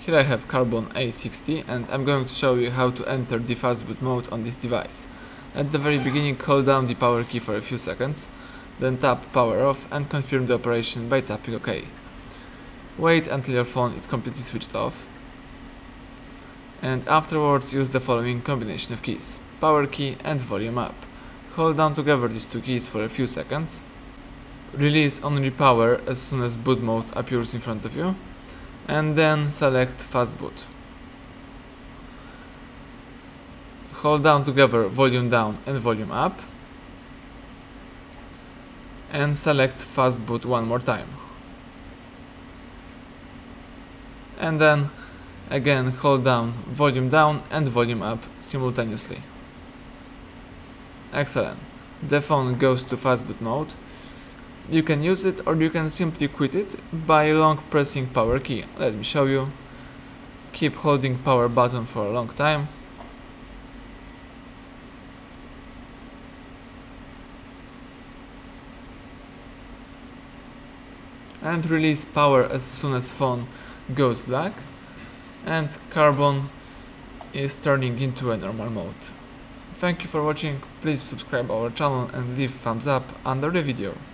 Here I have Karbonn A60 and I'm going to show you how to enter the fastboot mode on this device. At the very beginning, hold down the power key for a few seconds, then tap power off and confirm the operation by tapping OK. Wait until your phone is completely switched off, and afterwards use the following combination of keys: power key and volume up. Hold down together these two keys for a few seconds. Release only power as soon as boot mode appears in front of you, and then select fastboot. Hold down together volume down and volume up, and select fastboot one more time. And then again, hold down and volume up simultaneously. Excellent. The phone goes to fastboot mode. You can use it or you can simply quit it by long pressing power key. Let me show you. Keep holding power button for a long time. And release power as soon as phone goes black. And Karbonn is turning into a normal mode. Thank you for watching. Please subscribe our channel and leave thumbs up under the video.